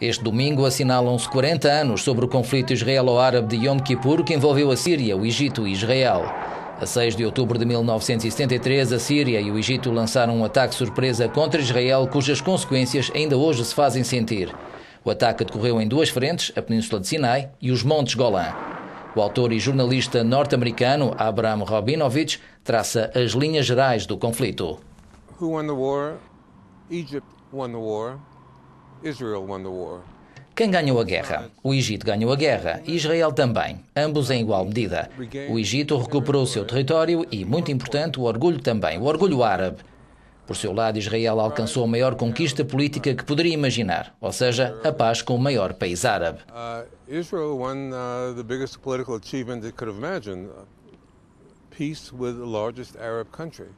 Este domingo assinalam-se 40 anos sobre o conflito israelo-árabe de Yom Kippur, que envolveu a Síria, o Egito e Israel. A 6 de outubro de 1973, a Síria e o Egito lançaram um ataque surpresa contra Israel, cujas consequências ainda hoje se fazem sentir. O ataque decorreu em duas frentes, a Península de Sinai e os Montes Golan. O autor e jornalista norte-americano Abraham Rabinovich traça as linhas gerais do conflito. Who won the war? Egypt won the war. Israel won the war. Quem ganhou a guerra? O Egito ganhou a guerra e Israel também, ambos em igual medida. O Egito recuperou o seu território e, muito importante, o orgulho também, o orgulho árabe. Por seu lado, Israel alcançou a maior conquista política que poderia imaginar, ou seja, a paz com o maior país árabe. Israel won the biggest political achievement that could imagine, peace with the largest Arab country.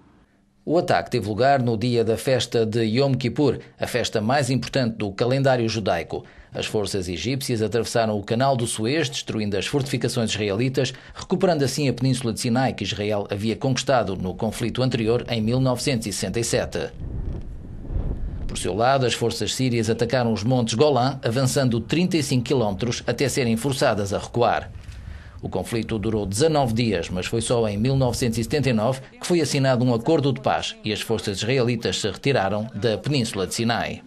O ataque teve lugar no dia da festa de Yom Kippur, a festa mais importante do calendário judaico. As forças egípcias atravessaram o Canal do Suez, destruindo as fortificações israelitas, recuperando assim a Península de Sinai, que Israel havia conquistado no conflito anterior em 1967. Por seu lado, as forças sírias atacaram os Montes Golan, avançando 35 quilómetros até serem forçadas a recuar. O conflito durou 19 dias, mas foi só em 1979 que foi assinado um acordo de paz e as forças israelitas se retiraram da Península de Sinai.